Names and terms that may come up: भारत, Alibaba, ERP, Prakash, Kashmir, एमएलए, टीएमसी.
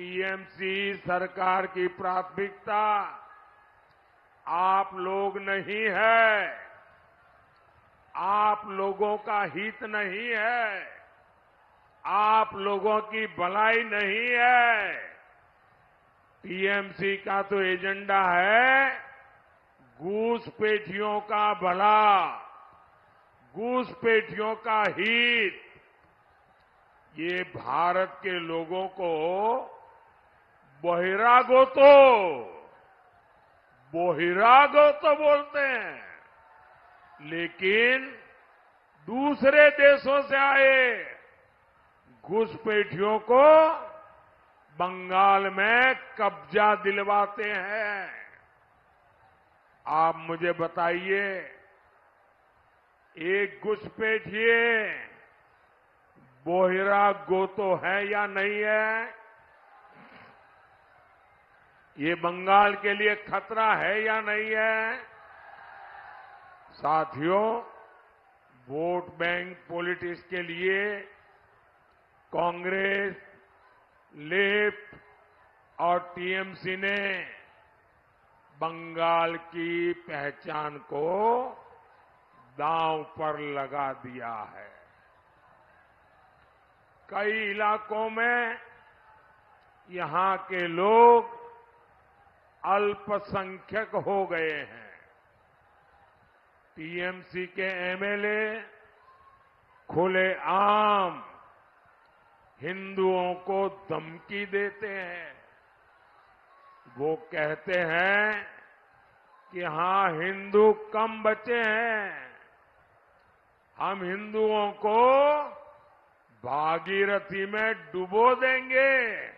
टीएमसी सरकार की प्राथमिकता आप लोग नहीं है, आप लोगों का हित नहीं है, आप लोगों की भलाई नहीं है। टीएमसी का तो एजेंडा है घूसपैठियों का भला, घूसपैठियों का हित। ये भारत के लोगों को बोहिरागो तो बोलते हैं, लेकिन दूसरे देशों से आए घुसपैठियों को बंगाल में कब्जा दिलवाते हैं। आप मुझे बताइए, एक घुसपैठिए बोहिरागो तो है या नहीं है? ये बंगाल के लिए खतरा है या नहीं है? साथियों, वोट बैंक पॉलिटिक्स के लिए कांग्रेस, लेफ्ट और टीएमसी ने बंगाल की पहचान को दांव पर लगा दिया है। कई इलाकों में यहां के लोग अल्पसंख्यक हो गए हैं। टीएमसी के एमएलए खुलेआम हिंदुओं को धमकी देते हैं। वो कहते हैं कि हाँ, हिंदू कम बचे हैं, हम हिंदुओं को भागीरथी में डुबो देंगे।